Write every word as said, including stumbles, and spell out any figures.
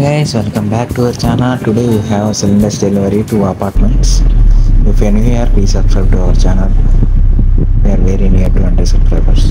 Hi guys, welcome back to our channel. Today we have cylinder delivery to apartments. If you are new here, please subscribe to our channel. We are very near to one hundred subscribers.